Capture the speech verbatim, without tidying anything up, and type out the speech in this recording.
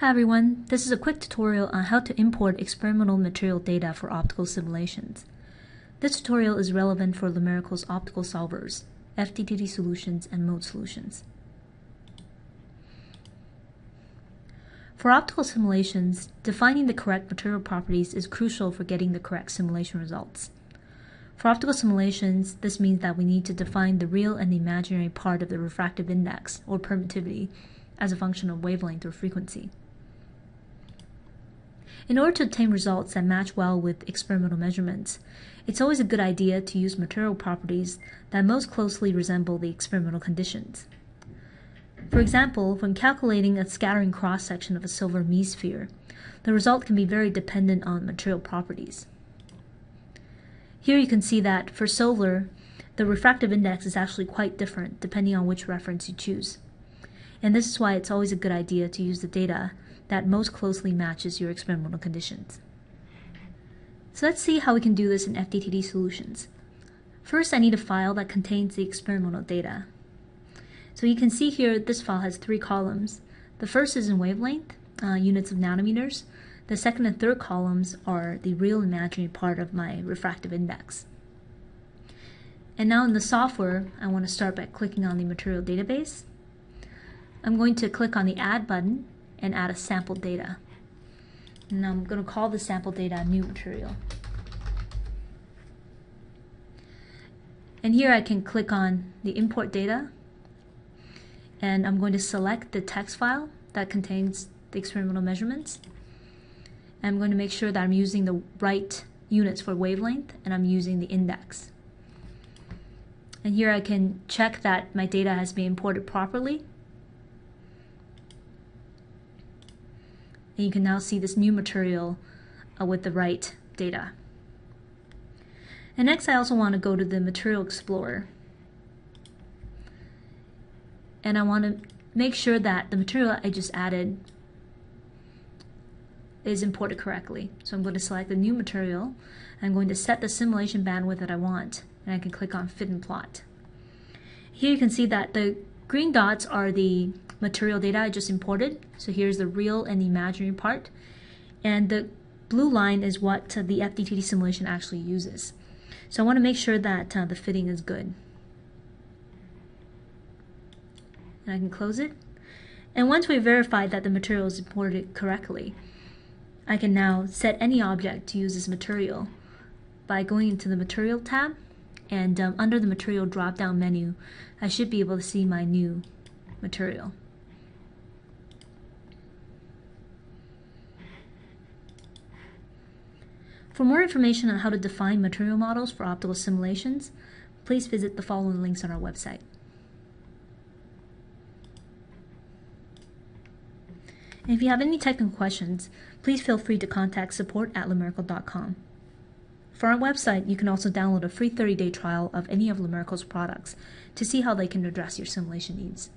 Hi everyone, this is a quick tutorial on how to import experimental material data for optical simulations. This tutorial is relevant for Lumerical's optical solvers, F D T D Solutions, and Mode Solutions. For optical simulations, defining the correct material properties is crucial for getting the correct simulation results. For optical simulations, this means that we need to define the real and the imaginary part of the refractive index, or permittivity, as a function of wavelength or frequency. In order to obtain results that match well with experimental measurements, it's always a good idea to use material properties that most closely resemble the experimental conditions. For example, when calculating a scattering cross-section of a silver mesosphere, the result can be very dependent on material properties. Here you can see that for silver, the refractive index is actually quite different depending on which reference you choose. And this is why it's always a good idea to use the data that most closely matches your experimental conditions. So let's see how we can do this in F D T D Solutions. First, I need a file that contains the experimental data. So you can see here, this file has three columns. The first is in wavelength, uh, units of nanometers. The second and third columns are the real imaginary part of my refractive index. And now in the software, I want to start by clicking on the material database. I'm going to click on the Add button and add a sample data. And I'm going to call the sample data New Material. And here I can click on the Import Data, and I'm going to select the text file that contains the experimental measurements. I'm going to make sure that I'm using the right units for wavelength, and I'm using the index. And here I can check that my data has been imported properly. And you can now see this new material uh, with the right data. And next, I also want to go to the Material Explorer. And I want to make sure that the material I just added is imported correctly. So I'm going to select the new material. I'm going to set the simulation bandwidth that I want. And I can click on Fit and Plot. Here you can see that the green dots are the material data I just imported. So here's the real and the imaginary part. And the blue line is what the F D T D simulation actually uses. So I want to make sure that uh, the fitting is good. And I can close it. And once we've verified that the material is imported correctly, I can now set any object to use this material by going into the Material tab. And um, under the Material drop-down menu, I should be able to see my new material. For more information on how to define material models for optical simulations, please visit the following links on our website. And if you have any technical questions, please feel free to contact support at Lumerical dot com. For our website, you can also download a free thirty-day trial of any of Lumerical's products to see how they can address your simulation needs.